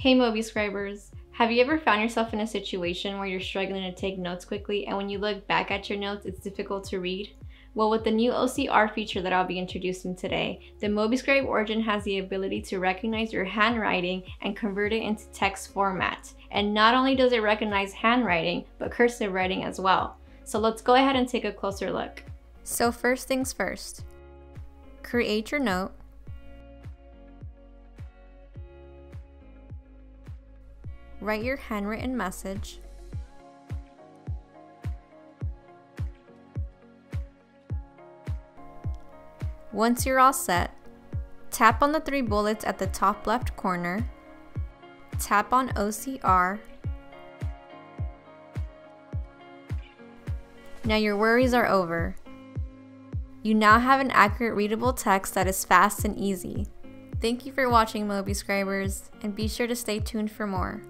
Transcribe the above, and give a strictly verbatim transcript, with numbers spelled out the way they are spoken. Hey Mobiscribers, have you ever found yourself in a situation where you're struggling to take notes quickly and when you look back at your notes, it's difficult to read? Well, with the new O C R feature that I'll be introducing today, the Mobiscribe Origin has the ability to recognize your handwriting and convert it into text format. And not only does it recognize handwriting, but cursive writing as well. So let's go ahead and take a closer look. So first things first, create your note. Write your handwritten message. Once you're all set, tap on the three bullets at the top left corner, tap on O C R. Now your worries are over. You now have an accurate readable text that is fast and easy. Thank you for watching, Mobiscribers, and be sure to stay tuned for more.